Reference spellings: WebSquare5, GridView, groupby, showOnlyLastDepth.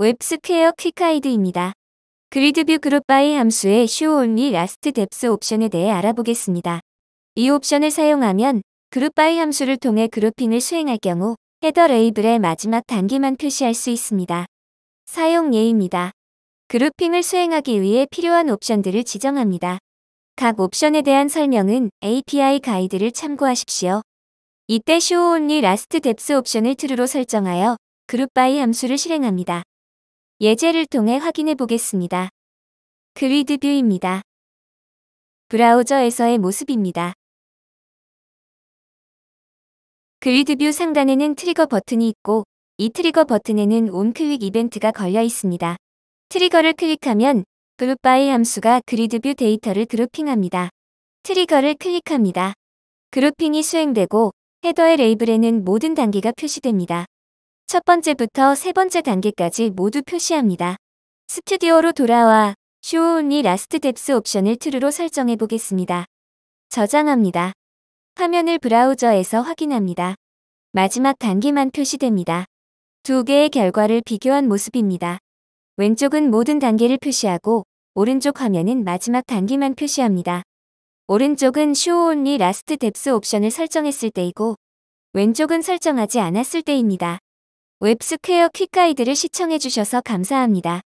웹스퀘어 퀵하이드입니다. 그리드뷰 그룹바이 함수의 showOnlyLastDepth 옵션에 대해 알아보겠습니다. 이 옵션을 사용하면 그룹바이 함수를 통해 그룹핑을 수행할 경우 헤더 레이블의 마지막 단계만 표시할 수 있습니다. 사용 예입니다. 그룹핑을 수행하기 위해 필요한 옵션들을 지정합니다. 각 옵션에 대한 설명은 API 가이드를 참고하십시오. 이때 showOnlyLastDepth 옵션을 true로 설정하여 groupby 함수를 실행합니다. 예제를 통해 확인해 보겠습니다. 그리드뷰입니다. 브라우저에서의 모습입니다. 그리드뷰 상단에는 트리거 버튼이 있고 이 트리거 버튼에는 온클릭 이벤트가 걸려 있습니다. 트리거를 클릭하면 groupby 함수가 그리드뷰 데이터를 그룹핑합니다. 트리거를 클릭합니다. 그룹핑이 수행되고 헤더의 레이블에는 모든 단계가 표시됩니다. 첫 번째부터 세 번째 단계까지 모두 표시합니다. 스튜디오로 돌아와 showOnlyLastDepth 옵션을 true로 설정해 보겠습니다. 저장합니다. 화면을 브라우저에서 확인합니다. 마지막 단계만 표시됩니다. 두 개의 결과를 비교한 모습입니다. 왼쪽은 모든 단계를 표시하고 오른쪽 화면은 마지막 단계만 표시합니다. 오른쪽은 showOnlyLastDepth 옵션을 설정했을 때이고 왼쪽은 설정하지 않았을 때입니다. 웹스퀘어 퀵 가이드를 시청해주셔서 감사합니다.